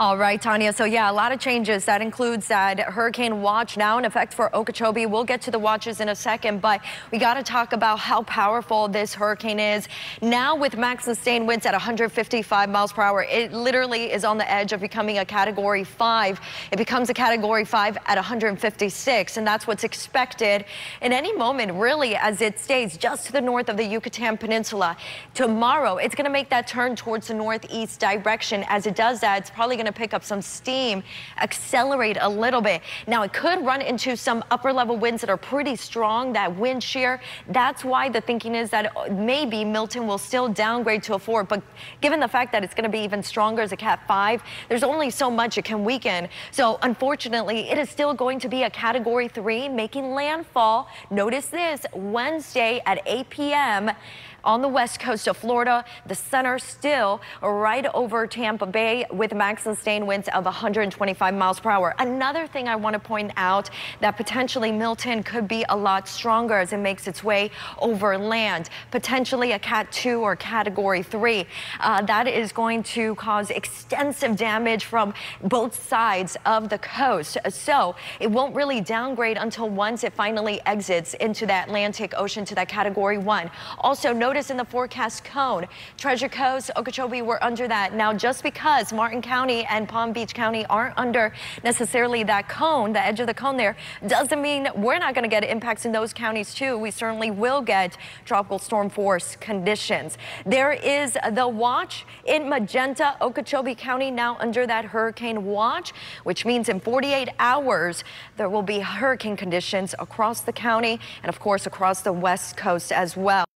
All right, Tanya. So, yeah, a lot of changes. That includes that hurricane watch now in effect for Okeechobee. We'll get to the watches in a second, but we got to talk about how powerful this hurricane is. Now with max sustained winds at 155 miles per hour, it literally is on the edge of becoming a Category 5. It becomes a Category 5 at 156, and that's what's expected in any moment, really, as it stays just to the north of the Yucatan Peninsula. Tomorrow, it's going to make that turn towards the northeast direction. As it does that, it's probably going to pick up some steam, accelerate a little bit. Now it could run into some upper level winds that are pretty strong, that wind shear. That's why the thinking is that maybe Milton will still downgrade to a 4, but given the fact that it's going to be even stronger as a Cat 5, there's only so much it can weaken. So unfortunately, it is still going to be a Category 3 making landfall. Notice this, Wednesday at 8 p.m. on the west coast of Florida, the center still right over Tampa Bay with max sustained winds of 125 miles per hour. Another thing I want to point out that potentially Milton could be a lot stronger as it makes its way over land, potentially a Cat 2 or Category 3. That is going to cause extensive damage from both sides of the coast. So it won't really downgrade until once it finally exits into the Atlantic Ocean to that Category 1. Also, notice in the forecast cone, Treasure Coast, Okeechobee were under that. Now, just because Martin County and Palm Beach County aren't under necessarily that cone, the edge of the cone there, doesn't mean we're not going to get impacts in those counties too. We certainly will get tropical storm force conditions. There is the watch in magenta, Okeechobee County now under that hurricane watch, which means in 48 hours there will be hurricane conditions across the county and of course across the west coast as well.